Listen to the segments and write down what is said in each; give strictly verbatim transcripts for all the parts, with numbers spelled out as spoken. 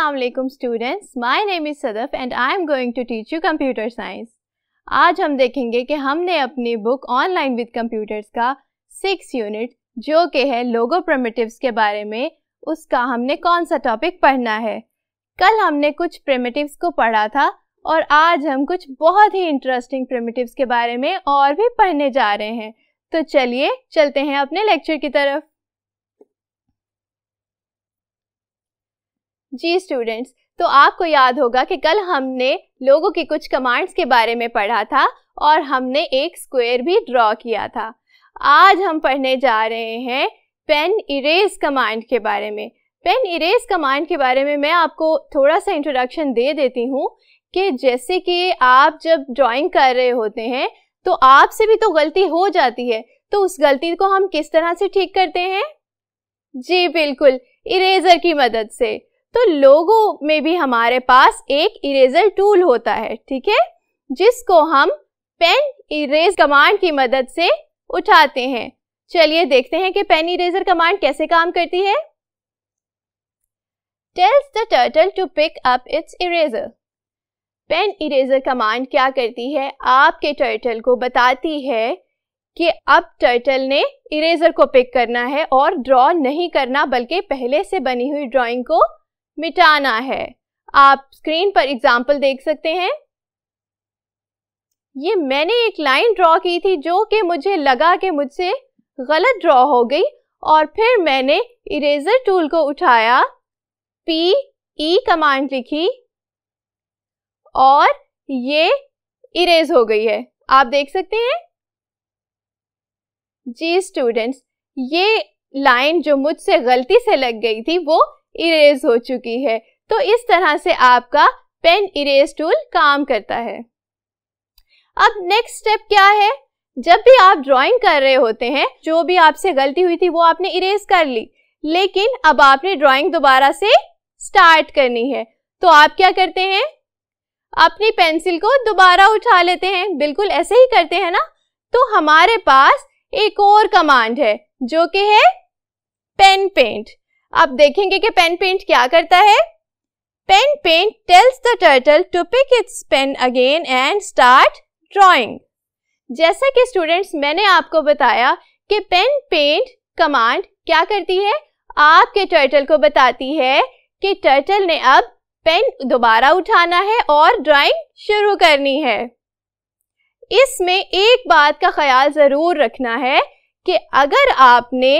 अस्सलाम वालेकुम students, my name is Sadaf and I am going to teach you computer science. आज हम देखेंगे कि हमने अपनी बुक ऑनलाइन विद कंप्यूटर्स का सिक्स यूनिट जो कि है लोगो प्रिमिटिव्स के बारे में, उसका हमने कौन सा टॉपिक पढ़ना है। कल हमने कुछ प्रिमिटिव्स को पढ़ा था और आज हम कुछ बहुत ही इंटरेस्टिंग प्रिमिटिव्स के बारे में और भी पढ़ने जा रहे हैं। तो चलिए चलते हैं अपने लेक्चर की तरफ। जी स्टूडेंट्स, तो आपको याद होगा कि कल हमने लोगों की कुछ कमांड्स के बारे में पढ़ा था और हमने एक स्क्वायर भी ड्रॉ किया था। आज हम पढ़ने जा रहे हैं पेन इरेज कमांड के बारे में। पेन इरेज कमांड के बारे में मैं आपको थोड़ा सा इंट्रोडक्शन दे देती हूँ कि जैसे कि आप जब ड्राइंग कर रहे होते हैं तो आपसे भी तो गलती हो जाती है, तो उस गलती को हम किस तरह से ठीक करते हैं? जी बिल्कुल, इरेजर की मदद से। तो लोगो में भी हमारे पास एक इरेजर टूल होता है, ठीक है, जिसको हम पेन इरेज कमांड की मदद से उठाते हैं। चलिए देखते हैं कि पेन इरेजर कमांड कैसे काम करती है। Tells the turtle to pick up its eraser. Pen eraser command क्या करती है? आपके टर्टल को बताती है कि अब टर्टल ने इरेजर को पिक करना है और ड्रॉ नहीं करना बल्कि पहले से बनी हुई ड्रॉइंग को मिटाना है। आप स्क्रीन पर एग्जाम्पल देख सकते हैं। ये मैंने एक लाइन ड्रॉ की थी जो कि मुझे लगा कि मुझसे गलत ड्रॉ हो गई और फिर मैंने इरेजर टूल को उठाया, पी ई कमांड लिखी और ये इरेज हो गई है। आप देख सकते हैं। जी स्टूडेंट्स, ये लाइन जो मुझसे गलती से लग गई थी वो इरेज हो चुकी है। तो इस तरह से आपका पेन इरेज टूल काम करता है। अब नेक्स्ट स्टेप क्या है? जब भी आप ड्राइंग कर रहे होते हैं, जो भी आपसे गलती हुई थी वो आपने इरेज कर ली, लेकिन अब आपने ड्राइंग दोबारा से स्टार्ट करनी है। तो आप क्या करते हैं? अपनी पेंसिल को दोबारा उठा लेते हैं। बिल्कुल ऐसे ही करते हैं ना। तो हमारे पास एक और कमांड है जो कि है पेन पेंट। आप देखेंगे कि पेन पेंट क्या करता है। Pen paint tells the turtle to pick its pen again and start drawing. जैसा कि स्टूडेंट्स मैंने आपको बताया कि पेन पेंट कमांड क्या करती है, आपके टर्टल को बताती है कि टर्टल ने अब पेन दोबारा उठाना है और ड्राइंग शुरू करनी है। इसमें एक बात का ख्याल जरूर रखना है कि अगर आपने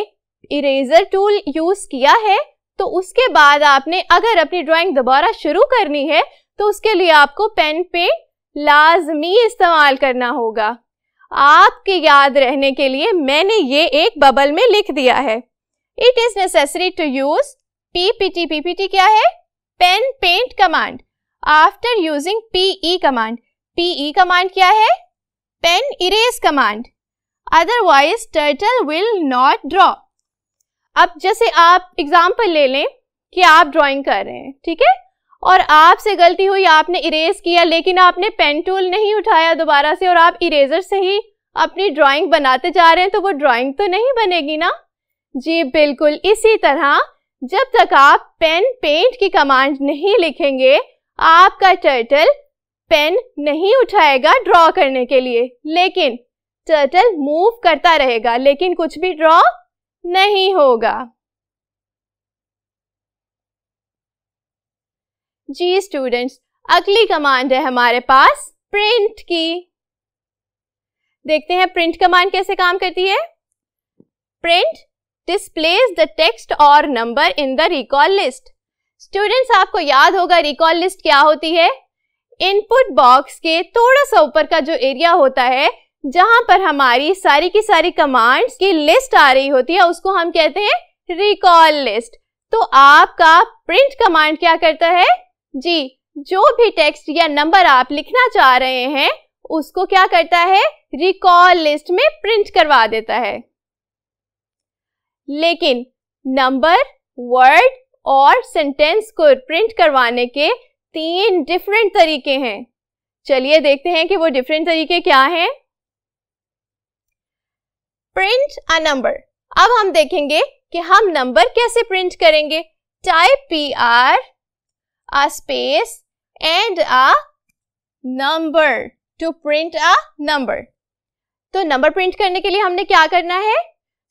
इरेजर टूल यूज किया है तो उसके बाद आपने अगर अपनी ड्राइंग दोबारा शुरू करनी है तो उसके लिए आपको पेन पेंट लाजमी इस्तेमाल करना होगा। आपके याद रहने के लिए मैंने ये एक बबल में लिख दिया है। It is necessary to use PPT. PPT क्या है? Pen paint command after using PE command. PE command क्या है? Pen erase command. Otherwise turtle will not draw. अब जैसे आप एग्जाम्पल ले लें कि आप ड्राइंग कर रहे हैं, ठीक है, और आपसे गलती हुई, आपने इरेज किया लेकिन आपने पेन टूल नहीं उठाया दोबारा से और आप इरेजर से ही अपनी ड्राइंग बनाते जा रहे हैं, तो वो ड्राइंग तो नहीं बनेगी ना। जी बिल्कुल, इसी तरह जब तक आप पेन पेंट की कमांड नहीं लिखेंगे आपका टर्टल पेन नहीं उठाएगा ड्रॉ करने के लिए, लेकिन टर्टल मूव करता रहेगा लेकिन कुछ भी ड्रॉ नहीं होगा। जी स्टूडेंट्स, अगली कमांड है हमारे पास प्रिंट की। देखते हैं प्रिंट कमांड कैसे काम करती है। प्रिंट डिस्प्लेस द टेक्स्ट और number in the recall list. Students आपको याद होगा रिकॉल लिस्ट क्या होती है? इनपुट बॉक्स के थोड़ा सा ऊपर का जो एरिया होता है जहां पर हमारी सारी की सारी कमांड्स की लिस्ट आ रही होती है, उसको हम कहते हैं रिकॉल लिस्ट। तो आपका प्रिंट कमांड क्या करता है? जी, जो भी टेक्स्ट या नंबर आप लिखना चाह रहे हैं उसको क्या करता है? रिकॉल लिस्ट में प्रिंट करवा देता है। लेकिन नंबर, वर्ड और सेंटेंस को प्रिंट करवाने के तीन डिफरेंट तरीके हैं। चलिए देखते हैं कि वो डिफरेंट तरीके क्या हैं। Print a number. अब हम देखेंगे कि हम नंबर कैसे प्रिंट करेंगे। Type P R a space and a number to print a number. तो number print करने के लिए हमने क्या करना है?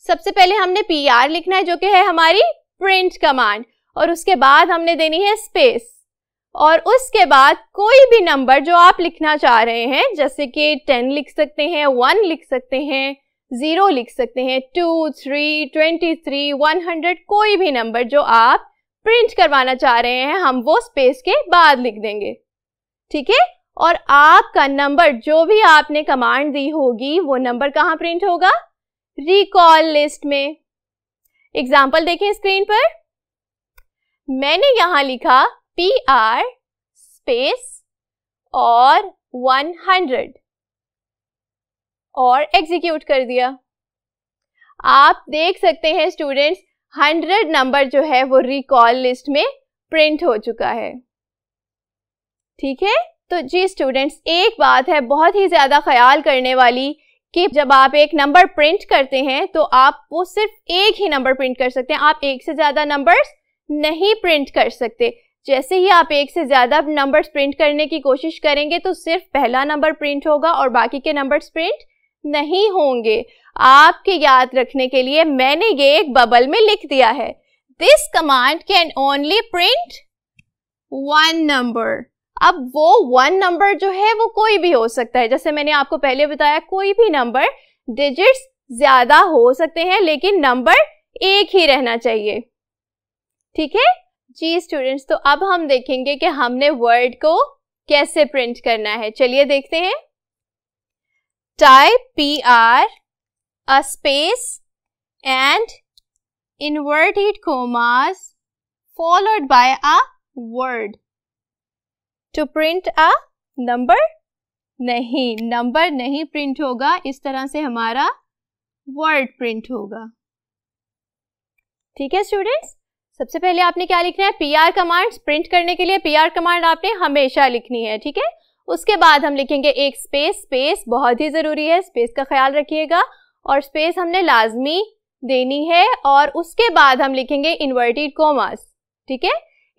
सबसे पहले हमने P R लिखना है जो कि है हमारी print command और उसके बाद हमने देनी है space और उसके बाद कोई भी number जो आप लिखना चाह रहे हैं जैसे कि टेन लिख सकते हैं, वन लिख सकते हैं, जीरो लिख सकते हैं, two, three, twenty three, one hundred कोई भी नंबर जो आप प्रिंट करवाना चाह रहे हैं हम वो स्पेस के बाद लिख देंगे, ठीक है। और आपका नंबर जो भी आपने कमांड दी होगी वो नंबर कहाँ प्रिंट होगा? रिकॉल लिस्ट में। एग्जाम्पल देखें स्क्रीन पर, मैंने यहाँ लिखा पी आर स्पेस और वन हंड्रेड और एग्जीक्यूट कर दिया। आप देख सकते हैं स्टूडेंट्स हंड्रेड नंबर जो है वो रिकॉल लिस्ट में प्रिंट हो चुका है, ठीक है। तो जी स्टूडेंट्स एक बात है बहुत ही ज़्यादा ख्याल करने वाली कि जब आप एक नंबर प्रिंट करते हैं तो आप वो सिर्फ एक ही नंबर प्रिंट कर सकते हैं, आप एक से ज़्यादा नंबर्स नहीं प्रिंट कर सकते। जैसे ही आप एक से ज़्यादा नंबर्स प्रिंट करने की कोशिश करेंगे तो सिर्फ पहला नंबर प्रिंट होगा और बाकी के नंबर्स प्रिंट नहीं होंगे। आपके याद रखने के लिए मैंने ये एक बबल में लिख दिया है, this command can only print one number. अब वो वन नंबर जो है वो कोई भी हो सकता है, जैसे मैंने आपको पहले बताया कोई भी नंबर, डिजिट्स ज्यादा हो सकते हैं लेकिन नंबर एक ही रहना चाहिए, ठीक है जी स्टूडेंट्स। तो अब हम देखेंगे कि हमने वर्ड को कैसे प्रिंट करना है, चलिए देखते हैं। Type P R a space and inverted commas followed by a word to print a number. नहीं, number नहीं print होगा, इस तरह से हमारा word print होगा, ठीक है students। सबसे पहले आपने क्या लिखना है? P R commands print करने के लिए P R command आपने हमेशा लिखनी है, ठीक है। उसके बाद हम लिखेंगे एक space, space बहुत ही जरूरी है, space का ख्याल रखिएगा और स्पेस हमने लाजमी देनी है और उसके बाद हम लिखेंगे इन्वर्टेड कॉमास, ठीक है।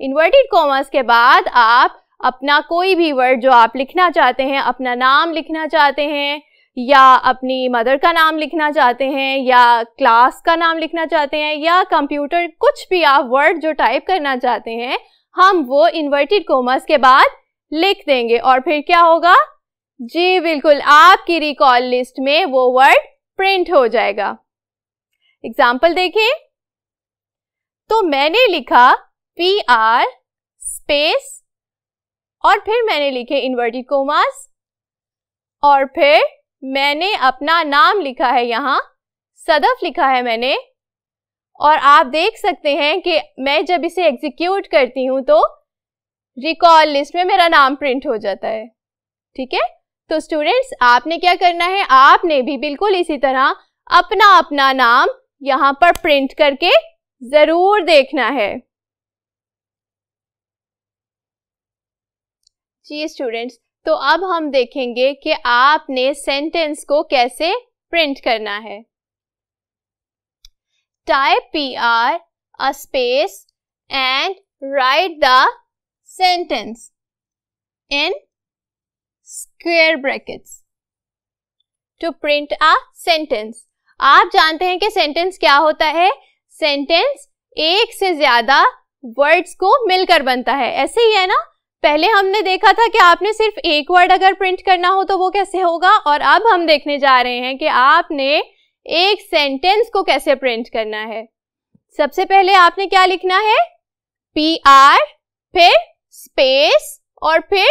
इन्वर्टेड कॉमास के बाद आप अपना कोई भी वर्ड जो आप लिखना चाहते हैं, अपना नाम लिखना चाहते हैं या अपनी मदर का नाम लिखना चाहते हैं या क्लास का नाम लिखना चाहते हैं या कंप्यूटर, कुछ भी आप वर्ड जो टाइप करना चाहते हैं हम वो इन्वर्टेड कॉमास के बाद लिख देंगे और फिर क्या होगा? जी बिल्कुल, आपकी रिकॉल लिस्ट में वो वर्ड प्रिंट हो जाएगा। एग्जाम्पल देखें, तो मैंने लिखा पी आर स्पेस और फिर मैंने लिखे इन्वर्टेड कॉमास और फिर मैंने अपना नाम लिखा है, यहाँ सदफ लिखा है मैंने और आप देख सकते हैं कि मैं जब इसे एग्जीक्यूट करती हूँ तो रिकॉल लिस्ट में मेरा नाम प्रिंट हो जाता है, ठीक है। तो स्टूडेंट्स आपने क्या करना है? आपने भी बिल्कुल इसी तरह अपना अपना नाम यहाँ पर प्रिंट करके जरूर देखना है। जी स्टूडेंट्स, तो अब हम देखेंगे कि आपने सेंटेंस को कैसे प्रिंट करना है। Type P R a space and write the sentence in square brackets to print a sentence. आप जानते हैं कि सेंटेंस क्या होता है? सेंटेंस एक से ज्यादा वर्ड्स को मिलकर बनता है, ऐसे ही है ना। पहले हमने देखा था कि आपने सिर्फ एक वर्ड अगर प्रिंट करना हो तो वो कैसे होगा और अब हम देखने जा रहे हैं कि आपने एक सेंटेंस को कैसे प्रिंट करना है। सबसे पहले आपने क्या लिखना है? पी आर फिर स्पेस और फिर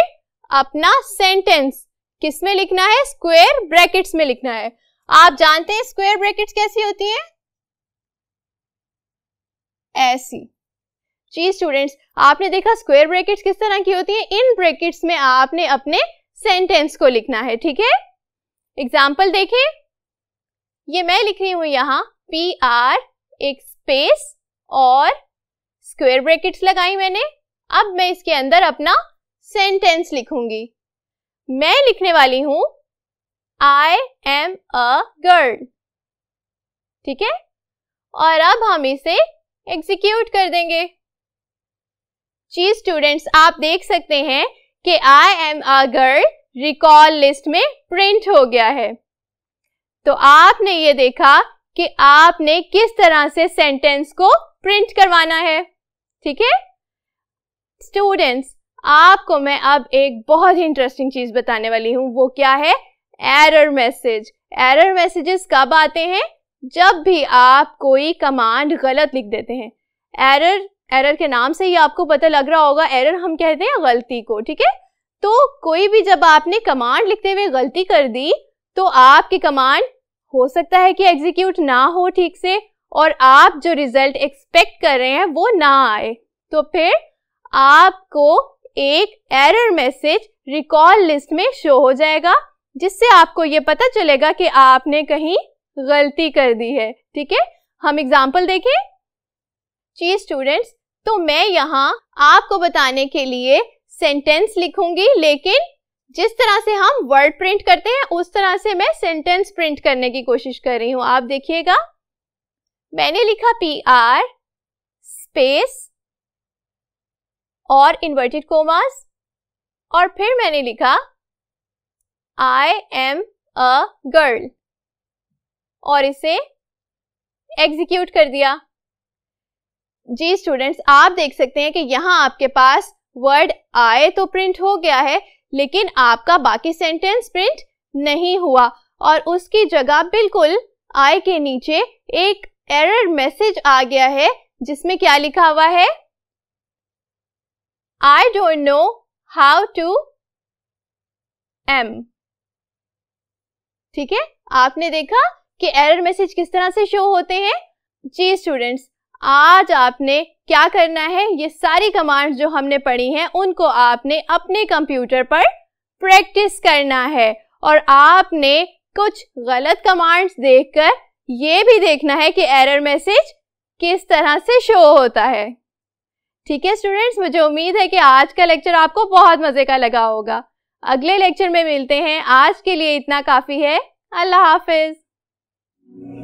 अपना सेंटेंस। किस में लिखना है? स्क्वायर ब्रैकेट्स में लिखना है। आप जानते हैं स्क्वायर ब्रैकेट्स कैसी होती हैं? ऐसी। जी स्टूडेंट्स, आपने देखा स्क्वायर ब्रैकेट्स किस तरह की होती हैं? इन ब्रैकेट्स में आपने अपने सेंटेंस को लिखना है, ठीक है। एग्जाम्पल देखें, ये मैं लिख रही हूं यहाँ पी आर एक स्पेस और स्क्वायर ब्रैकेट्स लगाई मैंने। अब मैं इसके अंदर अपना सेंटेंस लिखूंगी। मैं लिखने वाली हूं आई एम अ गर्ल, ठीक है। और अब हम इसे एग्जीक्यूट कर देंगे। जी स्टूडेंट्स, आप देख सकते हैं कि I am a girl recall list में प्रिंट हो गया है। तो आपने ये देखा कि आपने किस तरह से सेंटेंस को प्रिंट करवाना है। ठीक है स्टूडेंट्स, आपको मैं अब एक बहुत ही इंटरेस्टिंग चीज बताने वाली हूँ। वो क्या है? Error message. एरर मैसेजेस कब आते हैं? जब भी आप कोई कमांड गलत लिख देते हैं। एरर एरर के नाम से ही आपको पता लग रहा होगा, एरर हम कहते हैं गलती को। ठीक है, तो कोई भी जब आपने कमांड लिखते हुए गलती कर दी तो आपकी कमांड हो सकता है कि एग्जीक्यूट ना हो ठीक से, और आप जो रिजल्ट एक्सपेक्ट कर रहे हैं वो ना आए। तो फिर आपको एक एरर मैसेज रिकॉल लिस्ट में शो हो जाएगा, जिससे आपको ये पता चलेगा कि आपने कहीं गलती कर दी है। ठीक है, हम एग्जाम्पल देखें। जी स्टूडेंट्स, तो मैं यहाँ आपको बताने के लिए सेंटेंस लिखूंगी, लेकिन जिस तरह से हम वर्ड प्रिंट करते हैं उस तरह से मैं सेंटेंस प्रिंट करने की कोशिश कर रही हूँ। आप देखिएगा, मैंने लिखा पी आर स्पेस और इन्वर्टेड कोमास, और फिर मैंने लिखा आई एम अ गर्ल और इसे एग्जीक्यूट कर दिया। जी स्टूडेंट्स, आप देख सकते हैं कि यहाँ आपके पास वर्ड आए तो प्रिंट हो गया है, लेकिन आपका बाकी सेंटेंस प्रिंट नहीं हुआ, और उसकी जगह बिल्कुल आई के नीचे एक एरर मैसेज आ गया है, जिसमें क्या लिखा हुआ है? I don't know how to am. ठीक है, आपने देखा कि एरर मैसेज किस तरह से शो होते हैं। जी स्टूडेंट्स, आज आपने क्या करना है, ये सारी कमांड्स जो हमने पढ़ी हैं उनको आपने अपने कंप्यूटर पर प्रैक्टिस करना है, और आपने कुछ गलत कमांड्स देखकर ये भी देखना है कि एरर मैसेज किस तरह से शो होता है। ठीक है स्टूडेंट्स, मुझे उम्मीद है कि आज का लेक्चर आपको बहुत मजे का लगा होगा। अगले लेक्चर में मिलते हैं, आज के लिए इतना काफी है। अल्लाह हाफिज।